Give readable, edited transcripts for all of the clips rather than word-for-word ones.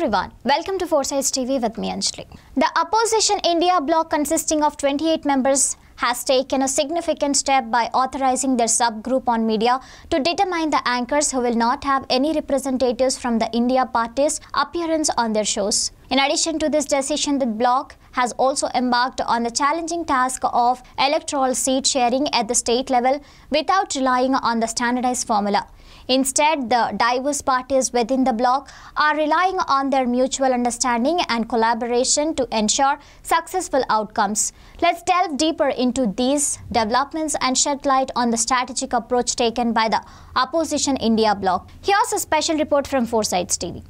everyone, welcome to 4Sides TV with me Anjali. The opposition India bloc consisting of 28 members has taken a significant step by authorizing their subgroup on media to determine the anchors who will not have any representatives from the India party's appearance on their shows. In addition to this decision, the bloc has also embarked on the challenging task of electoral seat sharing at the state level without relying on the standardized formula. Instead, the diverse parties within the bloc are relying on their mutual understanding and collaboration to ensure successful outcomes. Let's delve deeper into these developments and shed light on the strategic approach taken by the opposition India bloc. Here's a special report from 4Sides TV.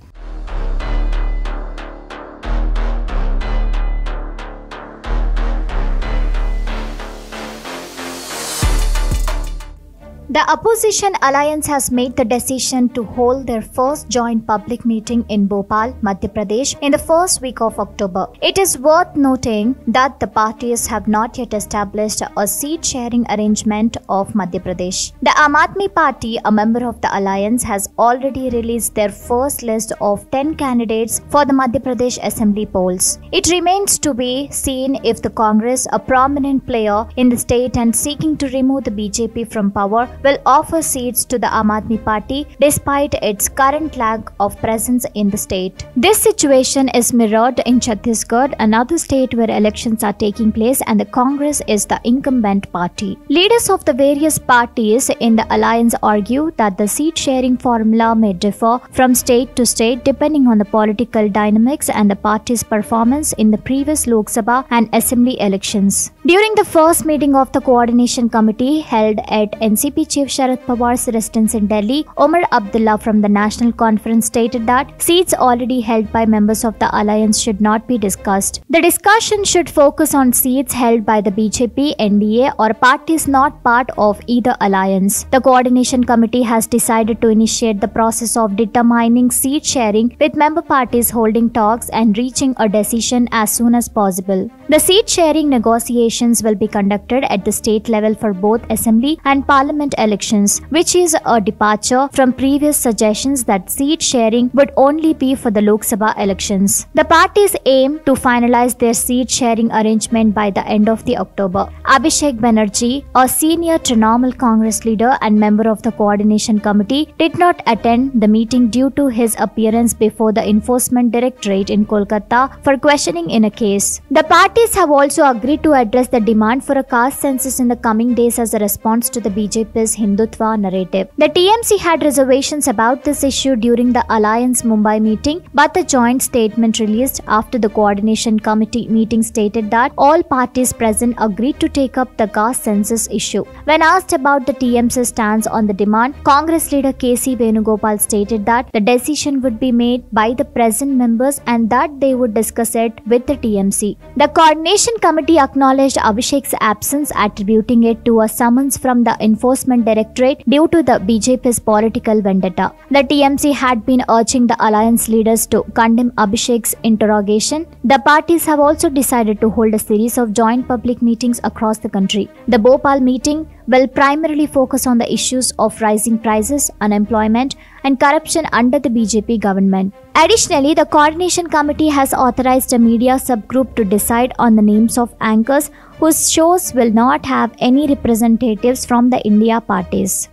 The opposition alliance has made the decision to hold their first joint public meeting in Bhopal, Madhya Pradesh in the first week of October. It is worth noting that the parties have not yet established a seat-sharing arrangement of Madhya Pradesh. The Aam Aadmi Party, a member of the alliance, has already released their first list of 10 candidates for the Madhya Pradesh Assembly polls. It remains to be seen if the Congress, a prominent player in the state and seeking to remove the BJP from power, will offer seats to the Aam Aadmi Party despite its current lack of presence in the state. This situation is mirrored in Chhattisgarh, another state where elections are taking place and the Congress is the incumbent party. Leaders of the various parties in the alliance argue that the seat-sharing formula may differ from state to state depending on the political dynamics and the party's performance in the previous Lok Sabha and Assembly elections. During the first meeting of the Coordination Committee held at NCP Chief Sharad Pawar's residence in Delhi, Omar Abdullah from the National Conference stated that seats already held by members of the alliance should not be discussed. The discussion should focus on seats held by the BJP, NDA or parties not part of either alliance. The Coordination Committee has decided to initiate the process of determining seat sharing with member parties, holding talks and reaching a decision as soon as possible. The seat sharing negotiations will be conducted at the state level for both assembly and parliament elections, which is a departure from previous suggestions that seat sharing would only be for the Lok Sabha elections. The parties aim to finalize their seat sharing arrangement by the end of the October. Abhishek Banerjee, a senior Trinamool Congress leader and member of the Coordination Committee, did not attend the meeting due to his appearance before the Enforcement Directorate in Kolkata for questioning in a case. The parties have also agreed to address the demand for a caste census in the coming days as a response to the BJP's Hindutva narrative. The TMC had reservations about this issue during the Alliance Mumbai meeting, but the joint statement released after the Coordination Committee meeting stated that all parties present agreed to take up the caste census issue. When asked about the TMC's stance on the demand, Congress leader KC Venugopal stated that the decision would be made by the present members and that they would discuss it with the TMC. The Coordination Committee acknowledged Abhishek's absence, attributing it to a summons from the Enforcement Directorate due to the BJP's political vendetta. The TMC had been urging the alliance leaders to condemn Abhishek's interrogation. The parties have also decided to hold a series of joint public meetings across the country. The Bhopal meeting will primarily focus on the issues of rising prices, unemployment, and corruption under the BJP government. Additionally, the Coordination Committee has authorized a media subgroup to decide on the names of anchors whose shows will not have any representatives from the India parties.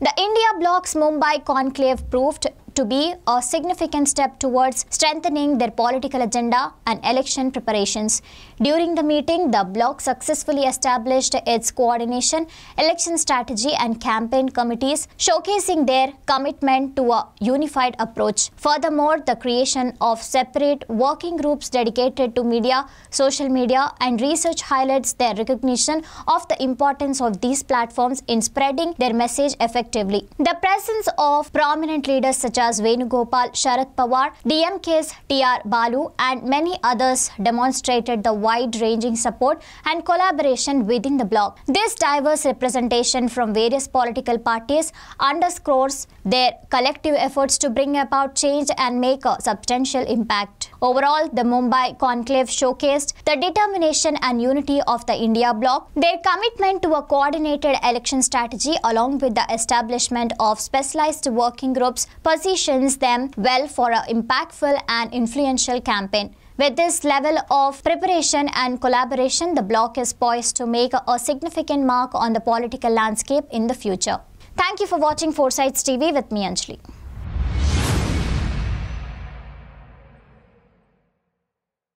The India bloc's Mumbai conclave proved to be a significant step towards strengthening their political agenda and election preparations. During the meeting, the bloc successfully established its coordination, election strategy and campaign committees, showcasing their commitment to a unified approach. Furthermore, the creation of separate working groups dedicated to media, social media and research highlights their recognition of the importance of these platforms in spreading their message effectively. The presence of prominent leaders such as Venugopal, Sharad Pawar, DMK's TR Balu and many others demonstrated the wide-ranging support and collaboration within the bloc. This diverse representation from various political parties underscores their collective efforts to bring about change and make a substantial impact. Overall, the Mumbai conclave showcased the determination and unity of the India bloc, their commitment to a coordinated election strategy along with the establishment of specialized working groups positions them well for an impactful and influential campaign. With this level of preparation and collaboration, the bloc is poised to make a significant mark on the political landscape in the future. Thank you for watching 4Sides TV with me, Anjali.